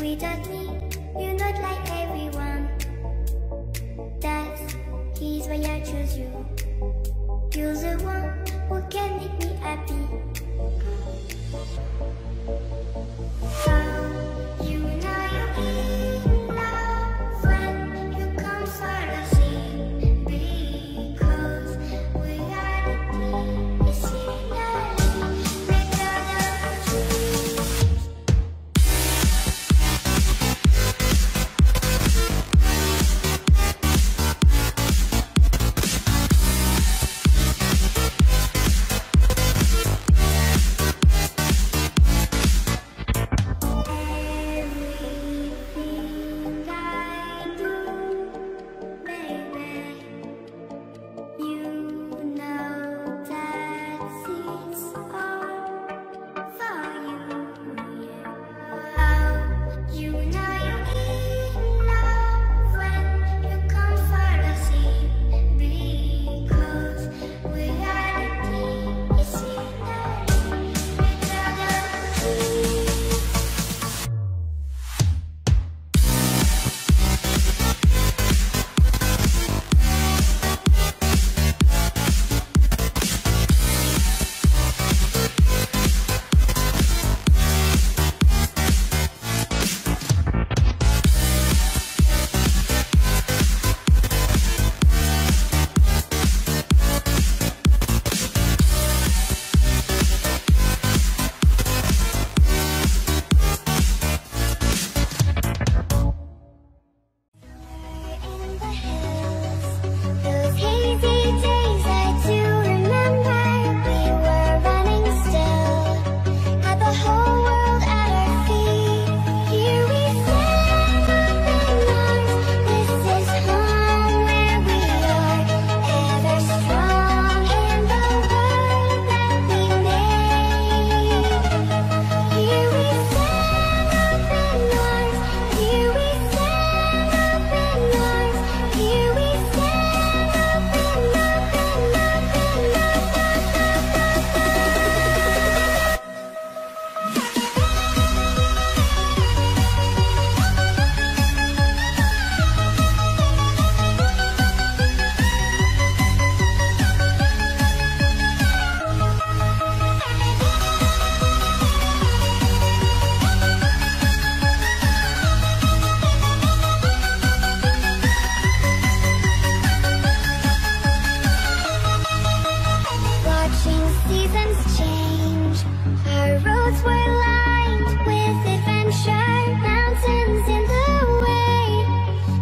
Without me, you're not like everyone. That's his why I choose you. You're the one who can make me happy. Oh, you know you're in love when you come for the same, because we are the team. It's similarly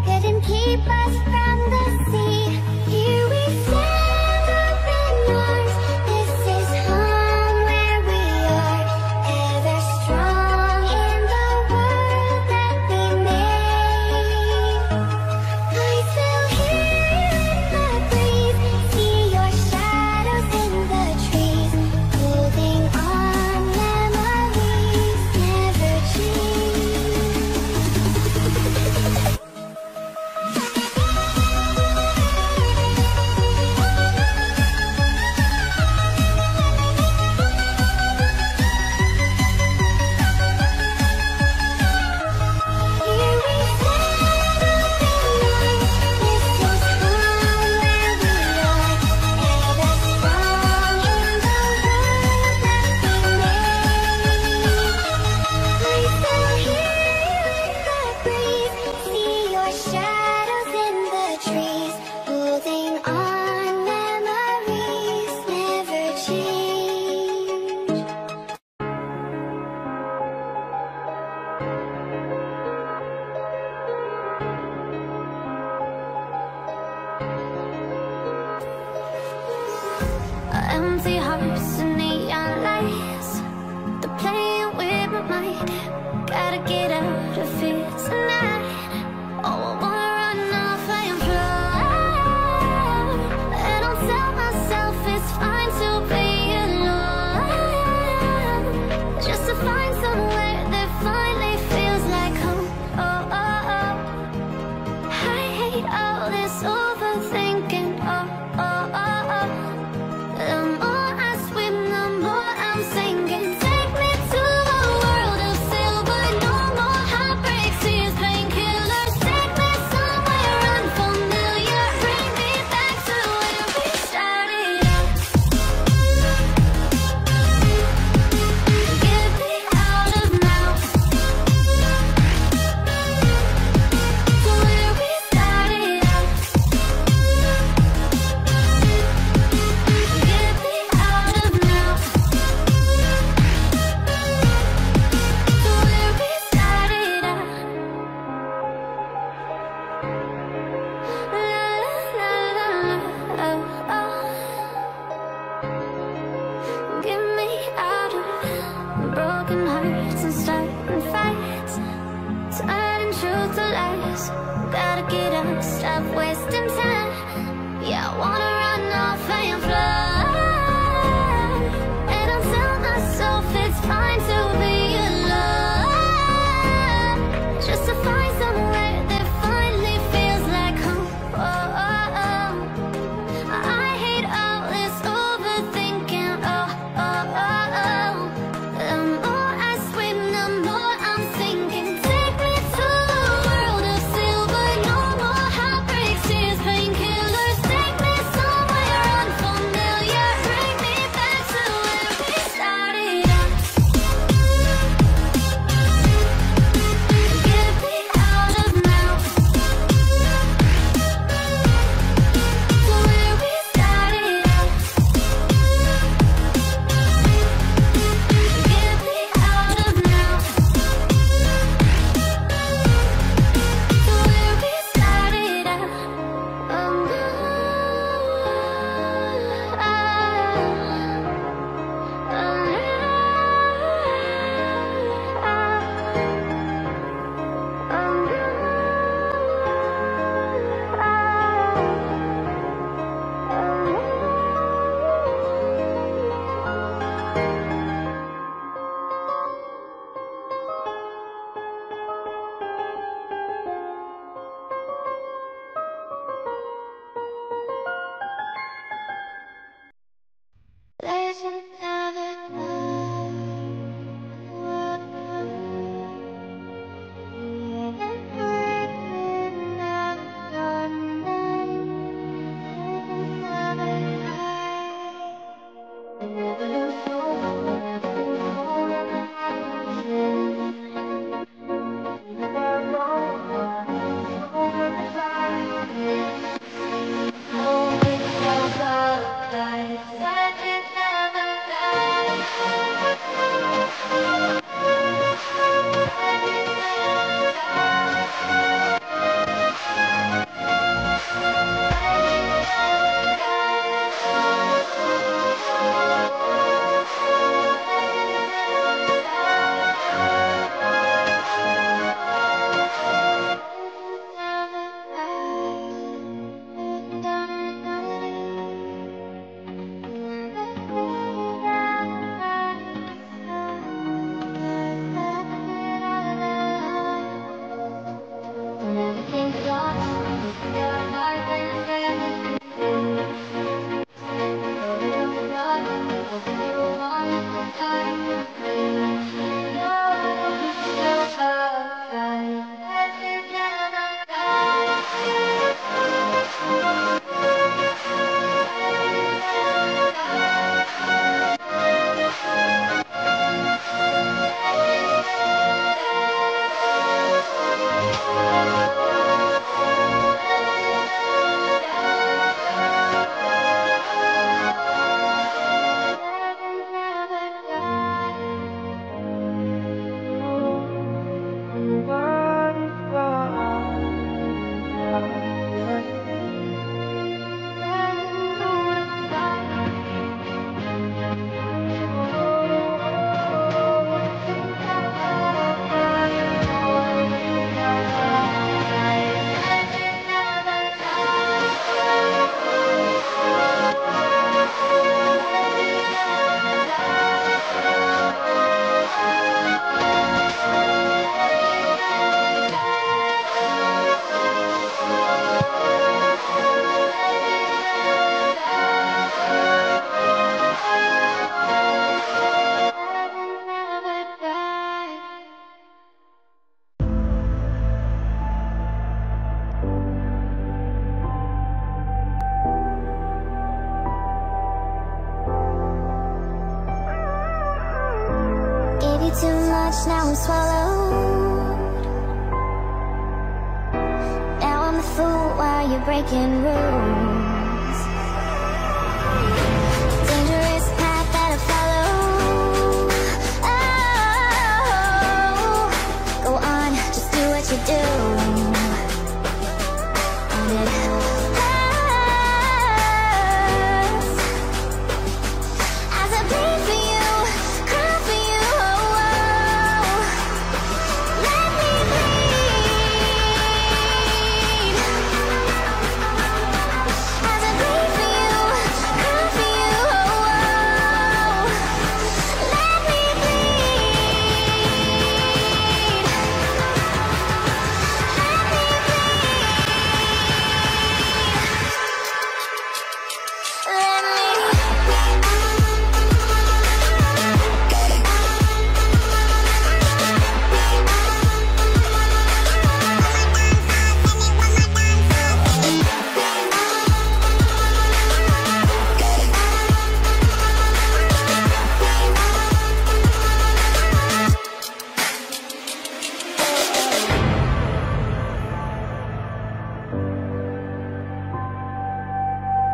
better than empty hearts and neon lights, they're playing with my mind. Gotta get out of here tonight. Oh, I wanna run off and fly, and I'll tell myself it's fine to be alone, just to find somewhere that finally feels like home. Oh, oh, oh, I hate all this overthinking. Oh, oh, oh. Take me to a world of silver, no more heartbreak. rush. Gotta get up, stop wasting time. Yeah, I wanna run off and fly. And I'll tell myself it's fine to be alone, just to find somewhere that finally feels like home. Oh, oh, oh. I hate all this overthinking. Oh, oh, oh, oh. The more I swim, the more I'm sinking. Take me to a world of silver. No more heartbreaks, tears, painkillers. Take me somewhere unfamiliar. Bring me back to where we started up. Get me out of now, to where we started up. Get me out of now, to where we started up. There's another too much, now I'm swallowed. Now I'm the fool while you're breaking rules. Dangerous path that I follow. Oh, go on, just do what you do.